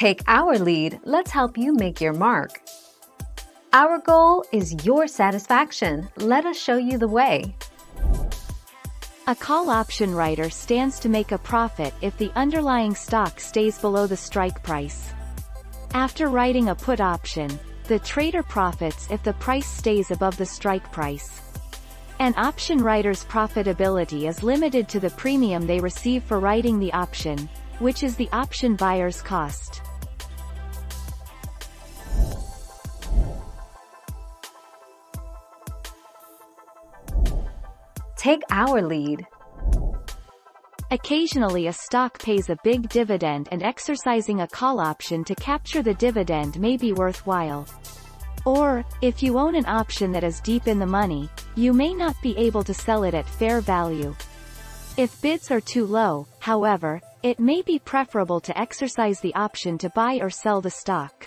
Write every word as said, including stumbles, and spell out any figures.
Take our lead, let's help you make your mark. Our goal is your satisfaction. Let us show you the way. A call option writer stands to make a profit if the underlying stock stays below the strike price. After writing a put option, the trader profits if the price stays above the strike price. An option writer's profitability is limited to the premium they receive for writing the option, which is the option buyer's cost. Take our lead. Occasionally a stock pays a big dividend, and exercising a call option to capture the dividend may be worthwhile. Or, if you own an option that is deep in the money, you may not be able to sell it at fair value. If bids are too low, however, it may be preferable to exercise the option to buy or sell the stock.